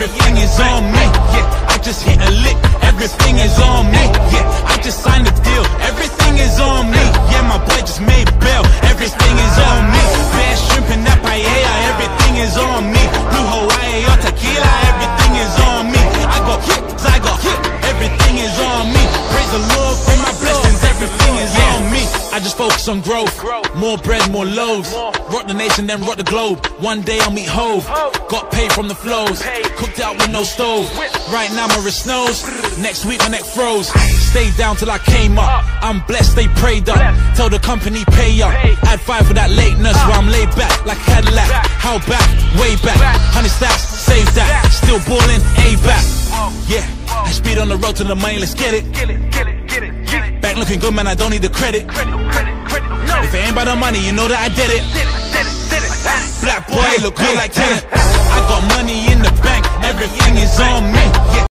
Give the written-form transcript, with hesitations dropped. everything is on me. Yeah, I just hit a lick, everything is on me. Yeah, I just signed a deal, everything is on me. Yeah, my boy just made bail, everything is on me. Bad shrimp and that paella, everything is on me. Blue Hawaii or tequila, everything is on me. I go hit, everything is on me. Praise the Lord for my blessings, everything is on me. I just focus on growth, more bread, more loaves. Rock the nation, then rock the globe. One day I'll meet Hove, got paid from the flows. Cooked out with no stove, right now my wrist snows. Next week my neck froze, stayed down till I came up. I'm blessed, they prayed up, tell the company pay up. Add 5 for that lateness, while I'm laid back like Cadillac. How back, way back, 100 stacks, save that. Still ballin', A-back. Yeah, I speed on the road to the money, let's get it. Back looking good, man, I don't need the credit. If it ain't by the money, you know that I did it. Black boy, look good like tenant. I got money